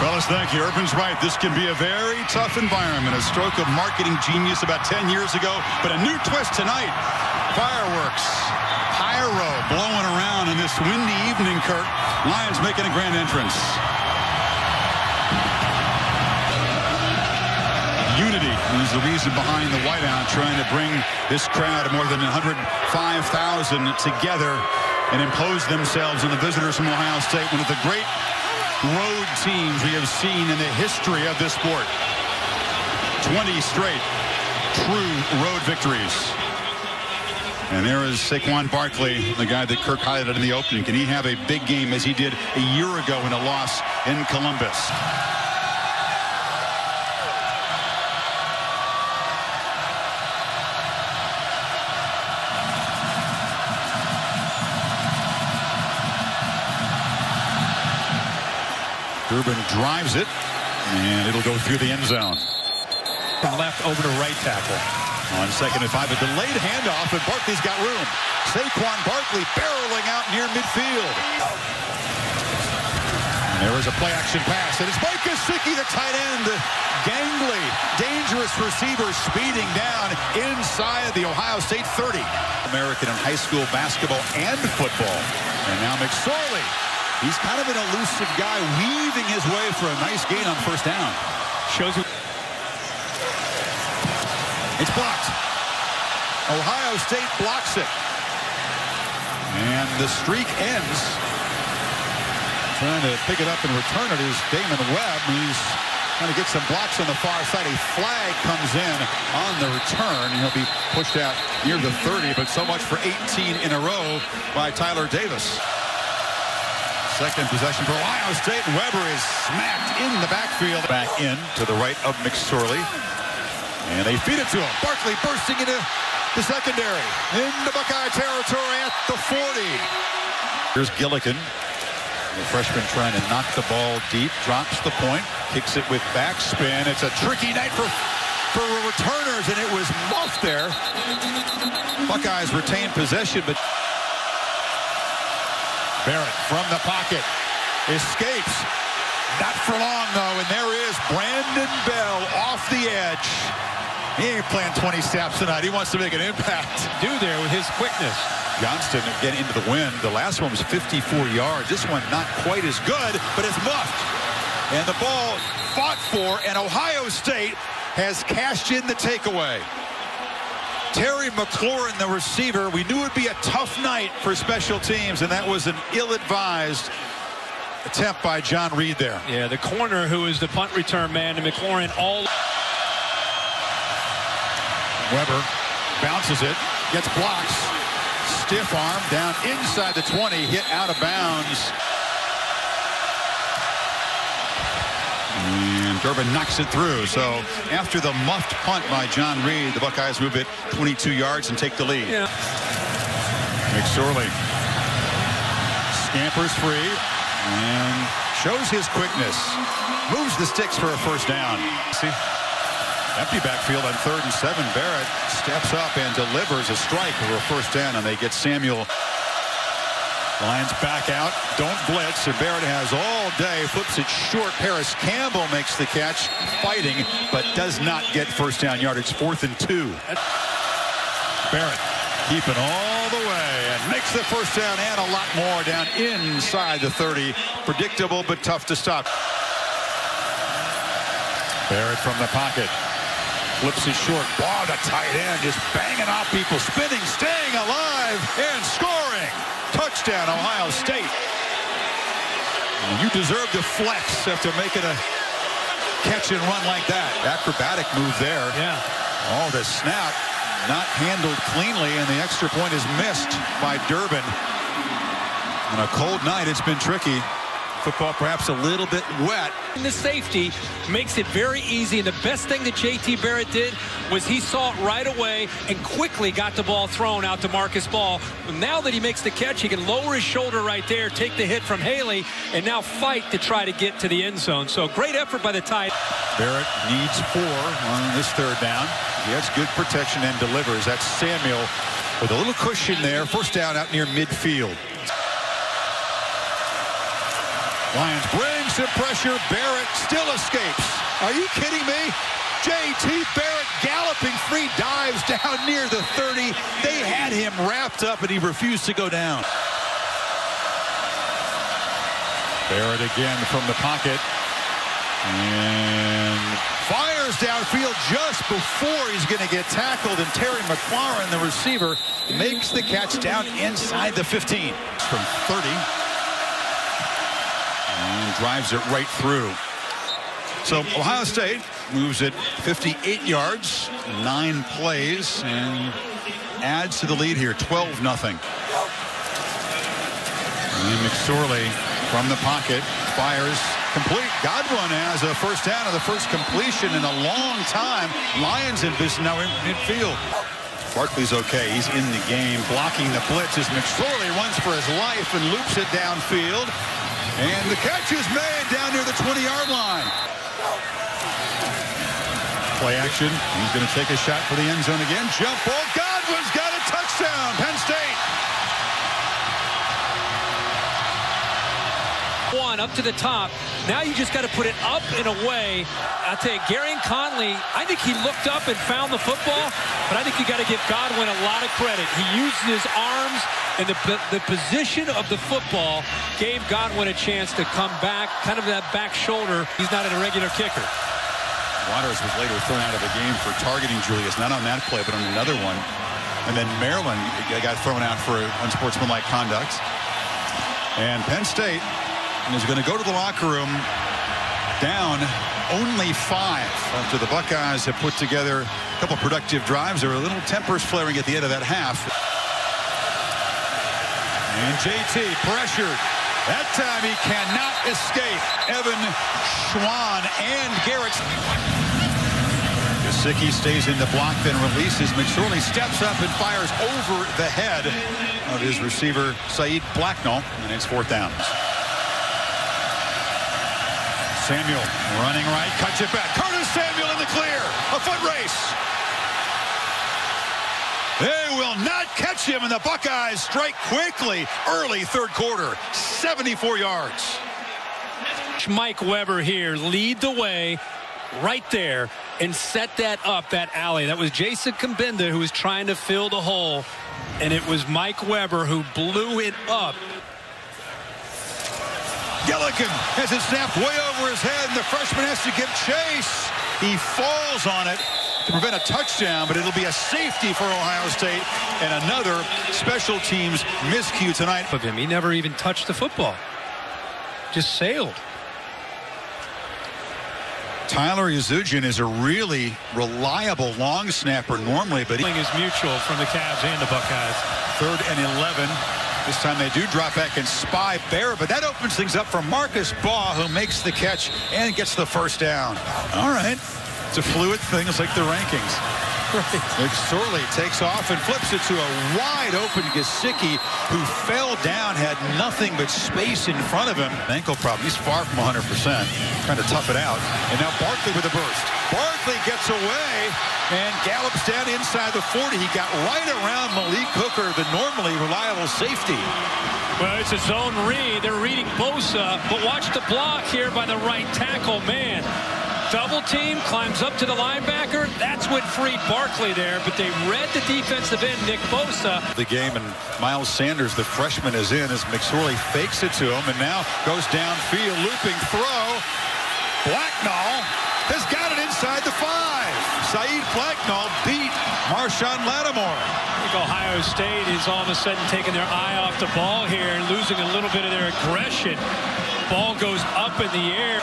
Fellas, thank you. Urban's right. This can be a very tough environment. A stroke of marketing genius about 10 years ago, but a new twist tonight. Fireworks, pyro blowing around in this windy evening, Kirk. Lions making a grand entrance. Unity is the reason behind the whiteout, trying to bring this crowd of more than 105,000 together and impose themselves on the visitors from Ohio State, one of the great road teams we have seen in the history of this sport. 20 straight true road victories. And there is Saquon Barkley, the guy that Kirk highlighted in the opening. Can he have a big game as he did a year ago in a loss in Columbus? Durbin drives it, and it'll go through the end zone. From left over to right tackle. On second and 5, a delayed handoff, but Barkley's got room. Saquon Barkley barreling out near midfield. And there is a play-action pass, and it's Mike Gesicki, the tight end. Gangly, dangerous receiver, speeding down inside the Ohio State 30. American in high school basketball and football. And now McSorley. He's kind of an elusive guy, weaving his way for a nice gain on first down. Shows it. It's blocked. Ohio State blocks it. And the streak ends. Trying to pick it up and return it is Damon Webb. He's trying to get some blocks on the far side. A flag comes in on the return. He'll be pushed out near the 30, but so much for 18 in a row by Tyler Davis. Second possession for Ohio State, and Weber is smacked in the backfield. Back in to the right of McSorley. And they feed it to him. Barkley bursting into the secondary. Into Buckeye territory at the 40. Here's Gilligan. The freshman trying to knock the ball deep. Drops the point. Kicks it with backspin. It's a tricky night for returners, and it was muffed there. Buckeyes retain possession, but... Barrett from the pocket, escapes, not for long though, and there is Brandon Bell off the edge. He ain't playing 20 snaps tonight, he wants to make an impact. Do there with his quickness. Johnston again into the wind, the last one was 54 yards, this one not quite as good, but it's muffed. And the ball fought for, and Ohio State has cashed in the takeaway. Terry McLaurin, the receiver, we knew it would be a tough night for special teams, and that was an ill-advised attempt by John Reed there. Yeah, the corner, who is the punt return man, and McLaurin all... Weber bounces it, gets blocks. Stiff arm down inside the 20, hit out of bounds. Durbin knocks it through. So after the muffed punt by John Reed, the Buckeyes move it 22 yards and take the lead. Yeah. McSorley scampers free and shows his quickness. Moves the sticks for a first down. See? Empty backfield on 3rd and 7. Barrett steps up and delivers a strike for a first down, and they get Samuel. Lions back out, don't blitz, and Barrett has all day, flips it short. Paris Campbell makes the catch, fighting, but does not get first down yardage. 4th and 2. Barrett keeping all the way, and makes the first down and a lot more down inside the 30. Predictable, but tough to stop. Barrett from the pocket, flips it short. Ball to tight end, just banging off people, spinning, staying alive, and scoring. Touchdown, Ohio State. You deserve to flex after making a catch and run like that. Acrobatic move there. Yeah. Oh, the snap not handled cleanly, and the extra point is missed by Durbin. On a cold night, it's been tricky. Football perhaps a little bit wet. And the safety makes it very easy, and the best thing that JT Barrett did was he saw it right away and quickly got the ball thrown out to Marcus Ball. Now that he makes the catch, he can lower his shoulder right there, take the hit from Haley, and now fight to try to get to the end zone. So great effort by the tight. Barrett needs 4 on this 3rd down. He has good protection and delivers. That's Samuel with a little cushion there. First down out near midfield. Lions brings some pressure. Barrett still escapes. Are you kidding me? J.T. Barrett galloping free, dives down near the 30. They had him wrapped up, and he refused to go down. Barrett again from the pocket. And fires downfield just before he's going to get tackled. And Terry McLaurin, the receiver, makes the catch down inside the 15. From 30. And drives it right through. So Ohio State moves it 58 yards, 9 plays, and adds to the lead here, 12-0. And McSorley from the pocket fires complete. Godwin has a first down of the first completion in a long time. Lions in this now in midfield. Barkley's okay. He's in the game. Blocking the blitz as McSorley runs for his life and loops it downfield. And the catch is made down near the 20-yard line. Play action. He's going to take a shot for the end zone again. Jump ball. Godwin's got a touchdown. Penn State. One up to the top. Now you just got to put it up and away. I'll tell you, Gary Conley, I think he looked up and found the football, but I think you got to give Godwin a lot of credit. He used his arms, and the position of the football gave Godwin a chance to come back, kind of that back shoulder. He's not an irregular kicker. Waters was later thrown out of the game for targeting Julius, not on that play, but on another one. And then Maryland got thrown out for unsportsmanlike conduct. And Penn State is going to go to the locker room down only 5 after the Buckeyes have put together a couple productive drives. There were little tempers flaring at the end of that half. And JT pressured. That time he cannot escape. Evan Schwann and Garrett. Gesicki stays in the block, then releases. McSorley steps up and fires over the head of his receiver, Saeed Blacknall, and it's 4th down. Samuel running right, cuts it back. Curtis Samuel in the clear. A foot race. They will not catch him, and the Buckeyes strike quickly. Early 3rd quarter, 74 yards. Mike Weber here, lead the way right there and set that up, that alley. That was Jason Cabinda who was trying to fill the hole, and it was Mike Weber who blew it up. Gilligan has it snapped way over his head, and the freshman has to give chase. He falls on it to prevent a touchdown, but it'll be a safety for Ohio State, and another special teams miscue tonight. Of him, he never even touched the football. Just sailed. Tyler Izugun is a really reliable long snapper normally, but he is mutual from the Cavs and the Buckeyes. 3rd and 11. This time they do drop back and spy Barrett, but that opens things up for Marcus Baugh, who makes the catch and gets the first down. All right. It's a fluid thing. It's like the rankings. McSorley takes off and flips it to a wide-open Gesicki, who fell down, had nothing but space in front of him. Ankle problem. He's far from 100%. Trying to tough it out. And now Barkley with a burst. Barkley gets away and gallops down inside the 40. He got right around Malik Hooker, the normally reliable safety. Well, it's a zone read. They're reading Bosa, but watch the block here by the right tackle, man. Double team, climbs up to the linebacker. That's what freed Barkley there, but they read the defensive end, Nick Bosa. The game, and Miles Sanders, the freshman, is in as McSorley fakes it to him, and now goes downfield, looping throw. Blacknall has got it inside the 5. Saeed Blacknall beat Marshon Lattimore. I think Ohio State is all of a sudden taking their eye off the ball here and losing a little bit of their aggression. Ball goes up in the air.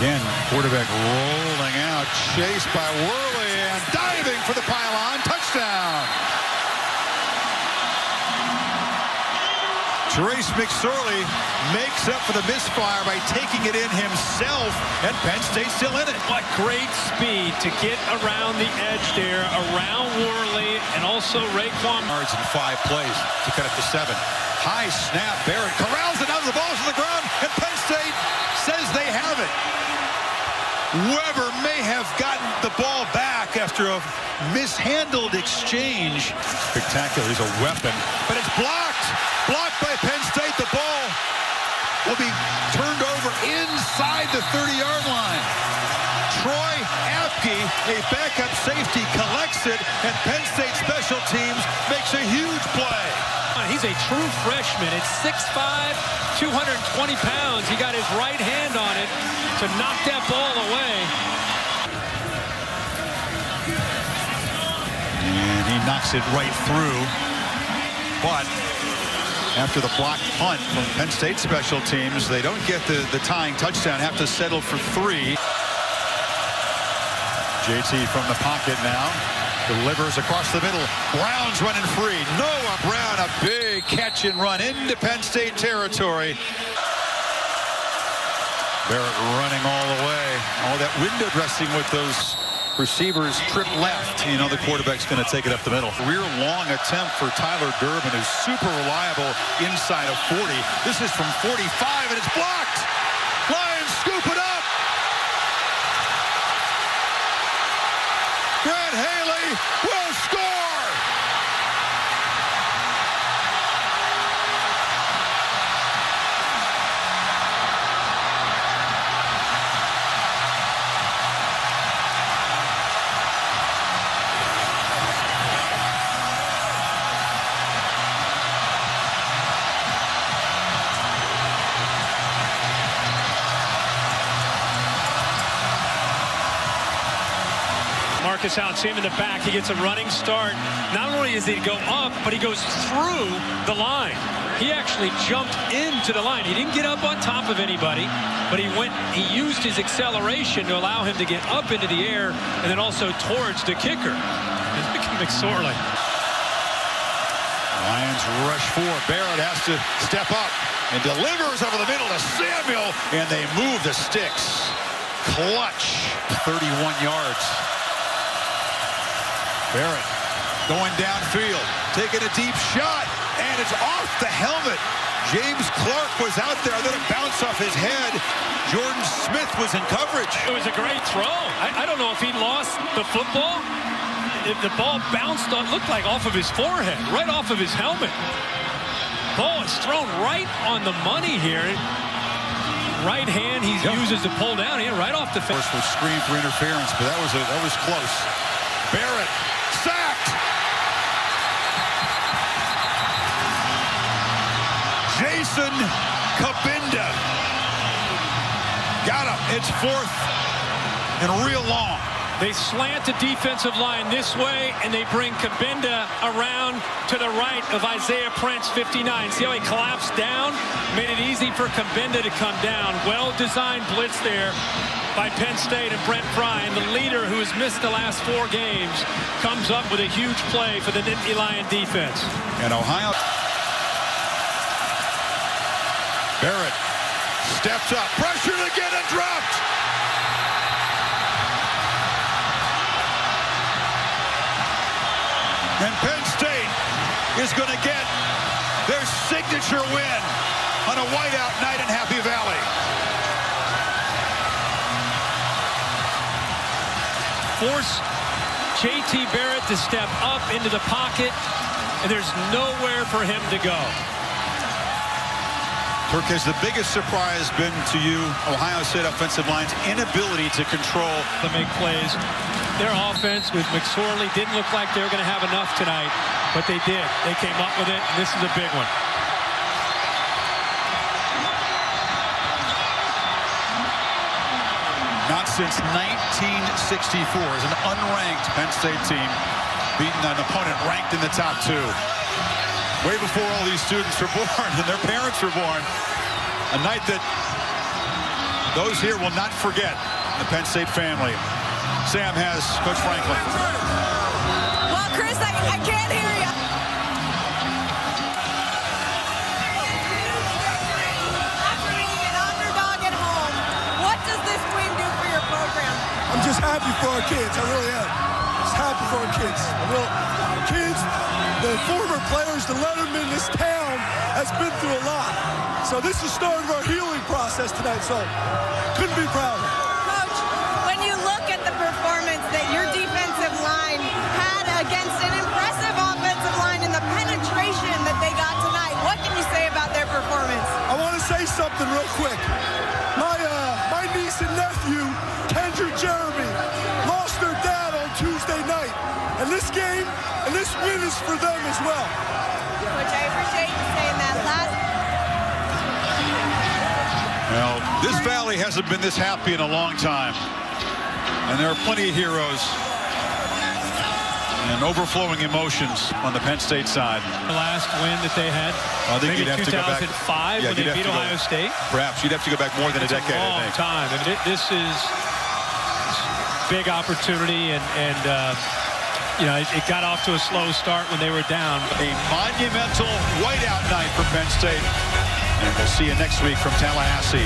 Again, quarterback rolling out, chased by Worley, and diving for the pylon, touchdown! Trace McSorley makes up for the misfire by taking it in himself, and Penn State's still in it. What great speed to get around the edge there, around Worley, and also Raekwon. Yards in 5 plays to cut it to 7. High snap, Barrett corrals it out of the balls to the ground, and Penn State says they have it. Weber may have gotten the ball back after a mishandled exchange. Spectacular. He's a weapon, but it's blocked. Blocked by Penn State. The ball will be turned over inside the 30-yard line. Troy Apke, a backup safety, collects it, and Penn State special teams makes a huge play. He's a true freshman. It's 6'5", 220 pounds. He got his right hand on it to knock that ball away. And he knocks it right through. But after the blocked punt from Penn State special teams, they don't get the tying touchdown, have to settle for three. JT from the pocket now. Delivers across the middle. Brown's running free. Noah Brown, a big catch and run into Penn State territory. Barrett running all the way. All that window dressing with those receivers trip left. You know the quarterback's going to take it up the middle. Career long attempt for Tyler Durbin, who's super reliable inside of 40. This is from 45, and it's blocked. Lions scoop it up. Brad Haley will score. Marcus out, see him in the back. He gets a running start. Not only does he go up, but he goes through the line. He actually jumped into the line. He didn't get up on top of anybody, but he used his acceleration to allow him to get up into the air and then also towards the kicker. McSorley. Lions rush four. Barrett has to step up and delivers over the middle to Samuel, and they move the sticks. Clutch. 31 yards. Barrett going downfield, taking a deep shot, and it's off the helmet. James Clark was out there, and then it bounced off his head. Jordan Smith was in coverage. It was a great throw. I don't know if he lost the football. If the ball bounced on, looked like off of his forehead, right off of his helmet. Ball is thrown right on the money here. Right hand he uses to pull down here, right off the face. First was screen for interference, but that was close. Barrett. Sacked. Jason Cabinda got him. It's fourth and real long. They slant the defensive line this way, and they bring Cabinda around to the right of Isaiah Prince, 59. See how he collapsed down? Made it easy for Cabinda to come down. Well-designed blitz there by Penn State, and Brent Pryne, the leader who has missed the last four games, comes up with a huge play for the Nittany Lion defense. And Ohio. Barrett steps up, pressured again and dropped. And Penn State is going to get their signature win on a whiteout night in Happy Valley. Force JT Barrett to step up into the pocket, and there's nowhere for him to go. Turk, has the biggest surprise been to you Ohio State offensive line's inability to control the make plays? Their offense with McSorley didn't look like they were going to have enough tonight, but they did. They came up with it, and this is a big one. Not since 1964 is an unranked Penn State team beaten an opponent ranked in the top two. Way before all these students were born and their parents were born. A night that those here will not forget, the Penn State family. Sam has Coach Franklin. Well, Chris, I can't hear you. I'm just happy for our kids. I really am. Just happy for our kids. Our kids, the former players, the lettermen, this town has been through a lot. So this is the start of our healing process tonight. So couldn't be prouder. Coach, when you look at the performance that your defensive line had against an impressive offensive line and the penetration that they got tonight, what can you say about their performance? I want to say something real quick. My niece and nephew, Kendra Jeremy, lost their dad on Tuesday night. And this game and this win is for them as well. Which I appreciate you saying that Well, this valley hasn't been this happy in a long time. And there are plenty of heroes and overflowing emotions on the Penn State side. The last win that they had, I think you'd have to go back. 2005 when they beat Ohio State. Perhaps you'd have to go back more than a decade. Long time. I mean, this is big opportunity, and you know it got off to a slow start when they were down. A monumental whiteout night for Penn State, and we'll see you next week from Tallahassee.